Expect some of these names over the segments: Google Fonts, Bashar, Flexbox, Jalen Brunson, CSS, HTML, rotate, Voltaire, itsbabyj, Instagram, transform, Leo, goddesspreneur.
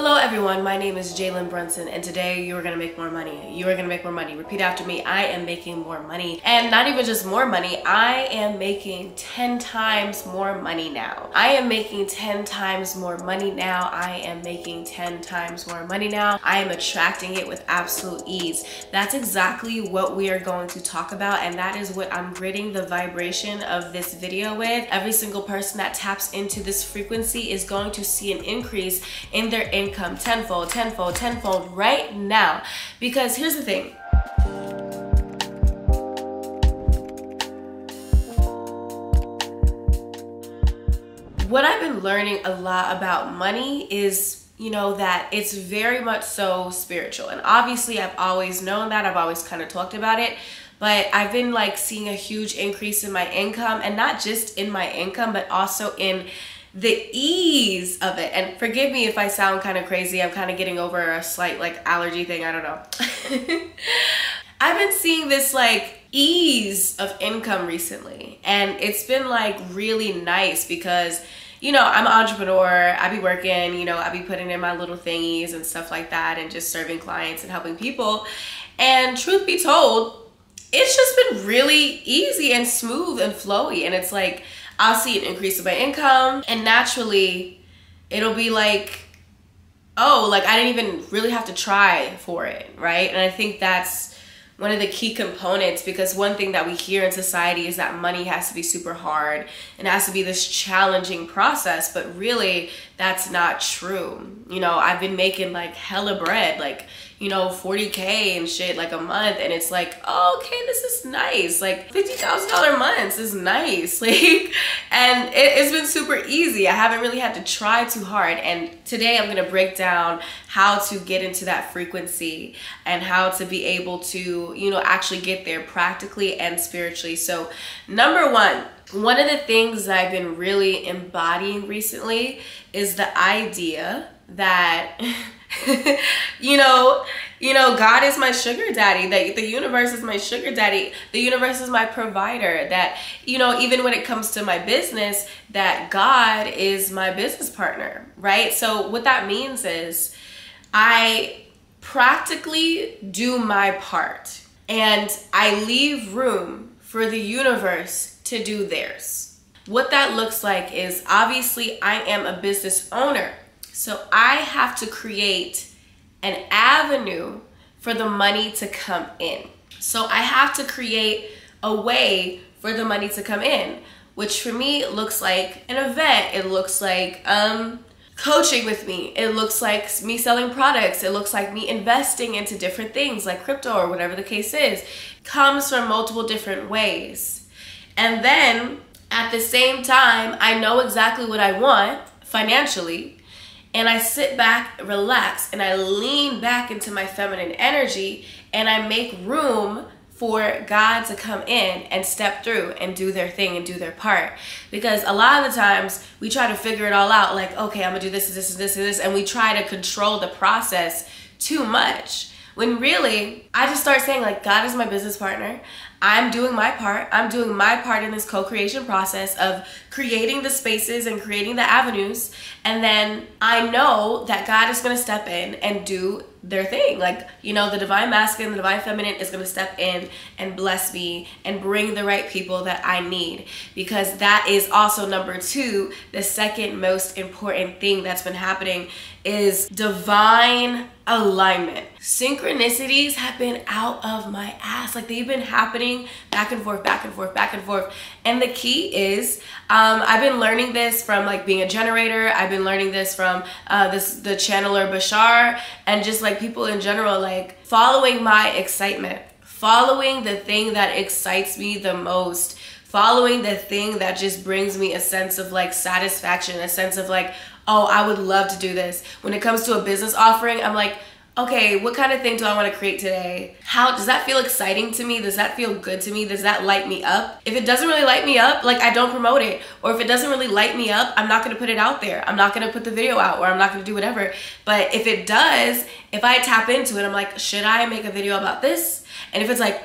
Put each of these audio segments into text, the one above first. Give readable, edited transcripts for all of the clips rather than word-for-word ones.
Hello everyone, my name is Jalen Brunson and today you are going to make more money. You are going to make more money. Repeat after me, I am making more money. And not even just more money, I am making 10 times more money now. I am making 10 times more money now. I am making 10 times more money now. I am attracting it with absolute ease. That's exactly what we are going to talk about, and that is what I'm gritting the vibration of this video with. Every single person that taps into this frequency is going to see an increase in their income tenfold, tenfold, tenfold right now. Because here's the thing. What I've been learning a lot about money is, you know, that it's very much so spiritual. And obviously I've always known that. I've always kind of talked about it. But I've been like seeing a huge increase in my income, and not just in my income, but also in the ease of it. And forgive me if I sound kind of crazy. I'm kind of getting over a slight like allergy thing. I don't know. I've been seeing this like ease of income recently, and it's been like really nice because, you know, I'm an entrepreneur. I be working, you know, I be putting in my little thingies and stuff like that and just serving clients and helping people. And truth be told, it's just been really easy and smooth and flowy, and it's like I'll see an increase in my income, and naturally it'll be like, oh, like I didn't even really have to try for it, right? And I think that's one of the key components, because one thing that we hear in society is that money has to be super hard and has to be this challenging process, but really that's not true. You know, I've been making like hella bread, like, you know, 40K and shit like a month, and it's like, oh, okay, this is nice. Like $50,000 months is nice. Like, and it's been super easy. I haven't really had to try too hard. And today I'm gonna break down how to get into that frequency and how to be able to, you know, actually get there practically and spiritually. So number one, one of the things that I've been really embodying recently is the idea that you know, God is my sugar daddy, that the universe is my sugar daddy, the universe is my provider, that, you know, even when it comes to my business, that God is my business partner, right? So what that means is I practically do my part and I leave room for the universe to do theirs. What that looks like is, obviously I am a business owner, so I have to create an avenue for the money to come in. So I have to create a way for the money to come in, which for me looks like an event. It looks like coaching with me. It looks like me selling products. It looks like me investing into different things like crypto or whatever the case is. It comes from multiple different ways. And then at the same time, I know exactly what I want financially. And I sit back, relax, and I lean back into my feminine energy, and I make room for God to come in and step through and do their thing and do their part. Because a lot of the times we try to figure it all out, like, okay, I'm gonna do this and this and this and this, and we try to control the process too much. When really, I just start saying like, God is my business partner. I'm doing my part. I'm doing my part in this co-creation process of creating the spaces and creating the avenues. And then I know that God is going to step in and do their thing. Like, you know, the divine masculine, the divine feminine is going to step in and bless me and bring the right people that I need. Because that is also number two. The second most important thing that's been happening is divine alignment. Synchronicities have been out of my ass. Like, they've been happening back and forth, back and forth, back and forth. And the key is, I've been learning this from like being a generator. I've been learning this from the channeler Bashar, and just like people in general, like following my excitement, following the thing that excites me the most, following the thing that just brings me a sense of like satisfaction, a sense of like, oh, I would love to do this. When it comes to a business offering, I'm like, okay, what kind of thing do I want to create today? How does that feel exciting to me? Does that feel good to me? Does that light me up? If it doesn't really light me up, like, I don't promote it. Or if it doesn't really light me up, I'm not going to put it out there. I'm not going to put the video out, or I'm not going to do whatever. But if it does, if I tap into it, I'm like, should I make a video about this? And if it's like,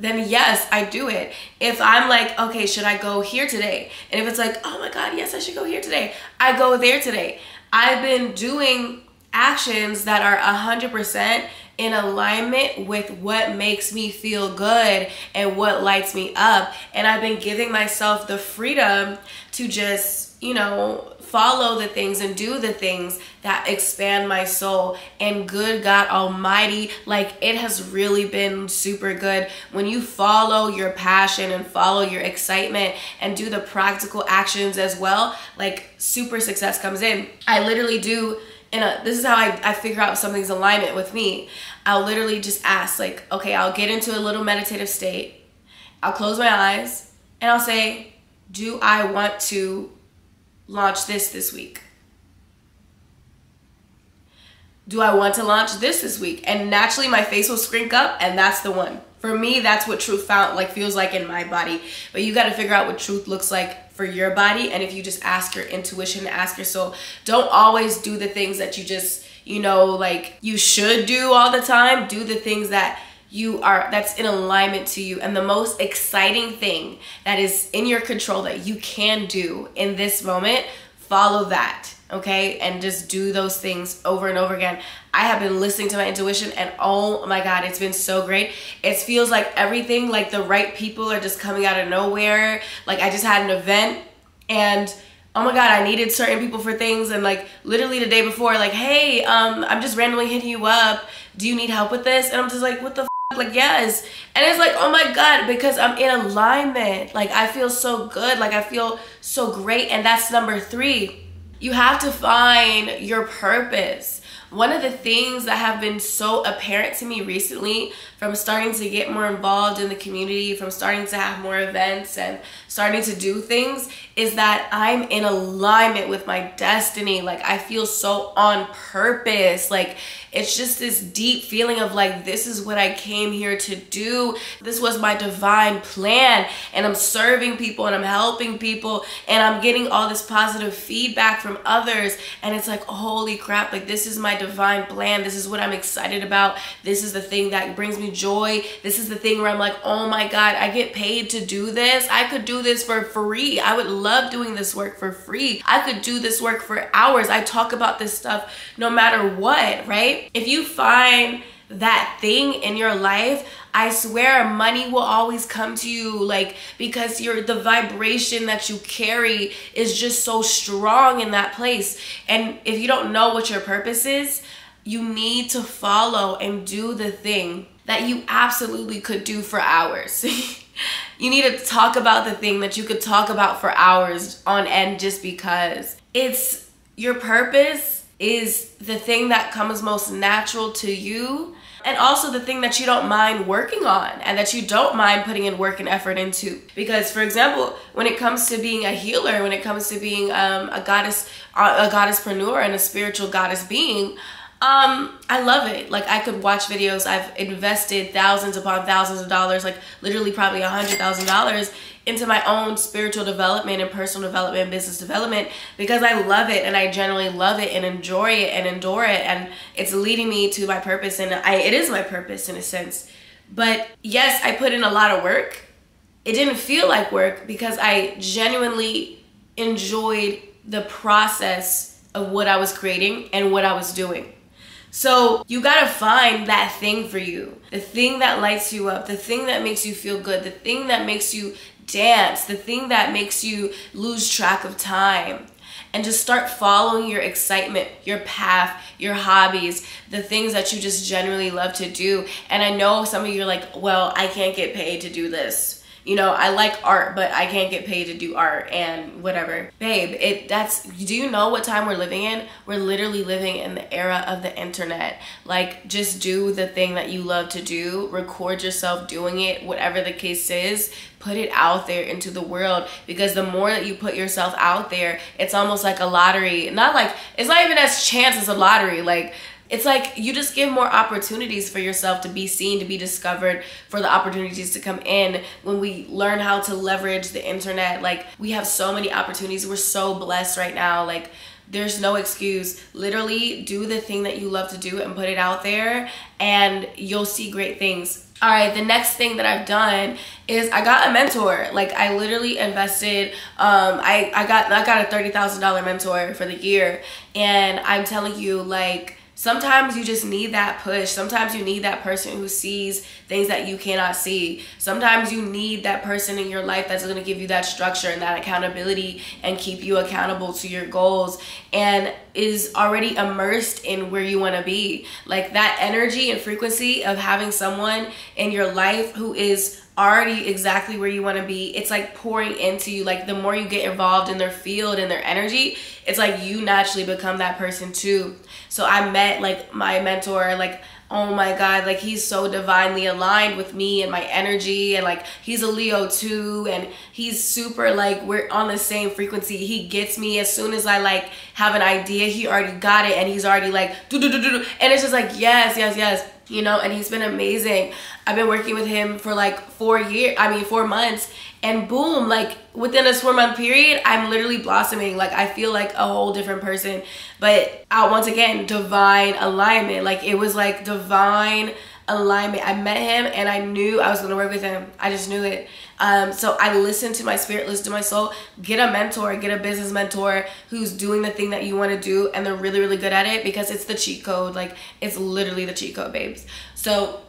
then yes, I do it. If I'm like, okay, should I go here today? And if it's like, oh my God, yes, I should go here today. I go there today. I've been doing actions that are 100% in alignment with what makes me feel good and what lights me up. And I've been giving myself the freedom to just, you know, follow the things and do the things that expand my soul. And good God Almighty, like, it has really been super good when you follow your passion and follow your excitement and do the practical actions as well. Like, super success comes in. I literally do. And this is how I figure out something's alignment with me. I'll literally just ask, like, okay, I'll get into a little meditative state. I'll close my eyes and I'll say, do I want to launch this week? Do I want to launch this week? And naturally my face will shrink up, and that's the one. For me, that's what truth feels like in my body. But you got to figure out what truth looks like for your body. And if you just ask your intuition, ask your soul, don't always do the things that you just, you know, like you should do all the time. Do the things that you are, that's in alignment to you. And the most exciting thing that is in your control that you can do in this moment, follow that. Okay, and just do those things over and over again. I have been listening to my intuition, and oh my God, it's been so great. It feels like everything, like the right people are just coming out of nowhere. Like, I just had an event and oh my God, I needed certain people for things, and like literally the day before, like, hey, I'm just randomly hitting you up. Do you need help with this? And I'm just like, what the f-? Like, yes. And it's like, oh my God, because I'm in alignment. Like, I feel so good. Like, I feel so great. And that's number three. You have to find your purpose. One of the things that have been so apparent to me recently, from starting to get more involved in the community, from starting to have more events and starting to do things, is that I'm in alignment with my destiny. Like, I feel so on purpose. Like, it's just this deep feeling of like, this is what I came here to do. This was my divine plan, and I'm serving people and I'm helping people and I'm getting all this positive feedback from others. And it's like, holy crap, like, this is my divine plan. This is what I'm excited about. This is the thing that brings me joy. This is the thing where I'm like, oh my God, I get paid to do this. I could do this for free. I would love doing this work for free. I could do this work for hours. I talk about this stuff no matter what, right? If you find that thing in your life, I swear money will always come to you, like, because the vibration that you carry is just so strong in that place. And if you don't know what your purpose is, you need to follow and do the thing that you absolutely could do for hours. You need to talk about the thing that you could talk about for hours on end, just because it's your purpose is the thing that comes most natural to you, and also the thing that you don't mind working on and that you don't mind putting in work and effort into. Because, for example, when it comes to being a healer, when it comes to being a goddesspreneur and a spiritual goddess being, I love it. Like, I could watch videos. I've invested thousands upon thousands of dollars, like literally probably $100,000 into my own spiritual development and personal development, business development, because I love it, and I generally love it and enjoy it and endure it, and it's leading me to my purpose, and it is my purpose in a sense. But yes, I put in a lot of work. It didn't feel like work because I genuinely enjoyed the process of what I was creating and what I was doing. So you gotta find that thing for you, the thing that lights you up, the thing that makes you feel good, the thing that makes you dance, the thing that makes you lose track of time. And just start following your excitement, your path, your hobbies, the things that you just generally love to do. And I know some of you are like, well, I can't get paid to do this. You know, I like art, but I can't get paid to do art and whatever. Babe, do you know what time we're living in? We're literally living in the era of the internet. Like, just do the thing that you love to do. Record yourself doing it, whatever the case is. Put it out there into the world, because the more that you put yourself out there, it's almost like a lottery. It's not even as chance as a lottery. Like, it's like you just give more opportunities for yourself to be seen, to be discovered, for the opportunities to come in. When we learn how to leverage the internet, like, we have so many opportunities. We're so blessed right now. Like, there's no excuse. Literally do the thing that you love to do and put it out there, and you'll see great things. All right, the next thing that I've done is I got a mentor. Like, I literally invested, I got a $30,000 mentor for the year. And I'm telling you, like, Sometimes you just need that push. Sometimes you need that person who sees things that you cannot see. Sometimes you need that person in your life that's going to give you that structure and that accountability and keep you accountable to your goals and is already immersed in where you want to be. Like, that energy and frequency of having someone in your life who is already exactly where you want to be, it's like pouring into you. Like, the more you get involved in their field and their energy, it's like you naturally become that person too. So I met like my mentor, like, oh my God, like, he's so divinely aligned with me and my energy, and like, he's a Leo too, and he's super, like, we're on the same frequency. He gets me as soon as I like have an idea, he already got it, and he's already like do. And it's just like, yes, you know. And he's been amazing. I've been working with him for like 4 months, and boom, like within this 4-month period, I'm literally blossoming. Like, I feel like a whole different person. But once again, divine alignment. Like, it was like divine alignment. I met him and I knew I was gonna work with him. I just knew it. So I listened to my spirit, listened to my soul. Get a mentor, get a business mentor who's doing the thing that you want to do, and they're really, really good at it, because it's the cheat code. Like, it's literally the cheat code, babes. So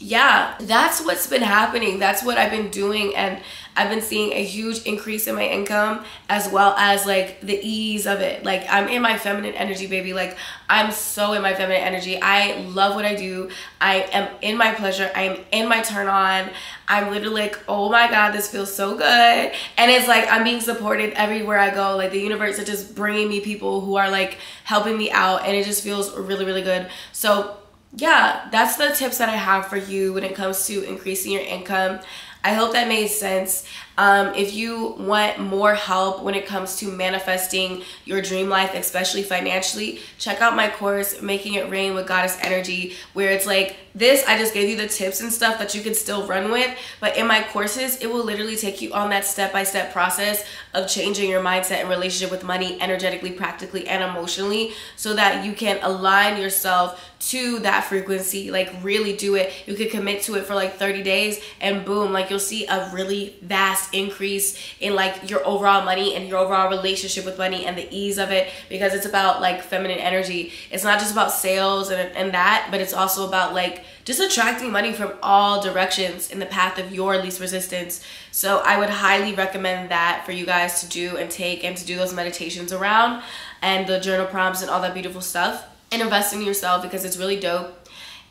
yeah, that's what's been happening. That's what I've been doing, and I've been seeing a huge increase in my income, as well as like the ease of it. Like, I'm in my feminine energy, baby. Like, I'm so in my feminine energy. I love what I do. I am in my pleasure. I am in my turn on. I'm literally like, oh my God, this feels so good. And it's like, I'm being supported everywhere I go. Like, the universe is just bringing me people who are like helping me out, and it just feels really, really good. So yeah, that's the tips that I have for you when it comes to increasing your income. I hope that made sense. If you want more help when it comes to manifesting your dream life, especially financially, check out my course, Making It Rain with Goddess Energy, where it's like this. I just gave you the tips and stuff that you can still run with, but in my courses, it will literally take you on that step-by-step process of changing your mindset and relationship with money energetically, practically, and emotionally, so that you can align yourself to that frequency. Like, really do it. You could commit to it for like 30 days and boom, like, you'll see a really vast increase in like your overall money and your overall relationship with money and the ease of it, because it's about like feminine energy. It's not just about sales and that, but it's also about like just attracting money from all directions in the path of your least resistance. So I would highly recommend that for you guys to do and take, and to do those meditations around and the journal prompts and all that beautiful stuff. And invest in yourself, because it's really dope.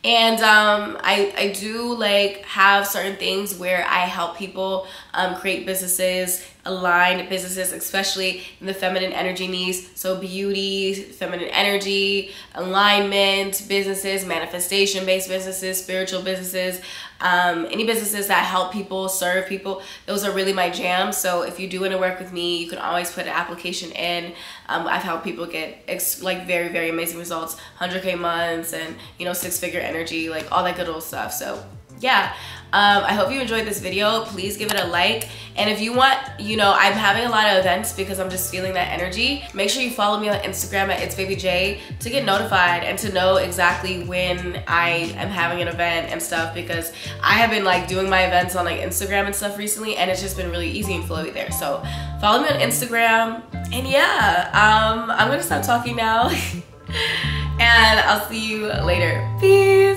And I do like have certain things where I help people create businesses, aligned businesses, especially in the feminine energy needs. So beauty, feminine energy, alignment businesses, manifestation based businesses, spiritual businesses, any businesses that help people, serve people. Those are really my jam. So if you do want to work with me, you can always put an application in. I've helped people get like very, very amazing results, 100K months, and you know, 6-figure energy, like all that good old stuff. So yeah, I hope you enjoyed this video. Please give it a like, and if you want, you know, I'm having a lot of events because I'm just feeling that energy. Make sure you follow me on Instagram at itsbabyj to get notified and to know exactly when I am having an event and stuff, because I have been like doing my events on like Instagram and stuff recently, and it's just been really easy and flowy there. So follow me on Instagram, and yeah, I'm gonna stop talking now. And I'll see you later. Peace.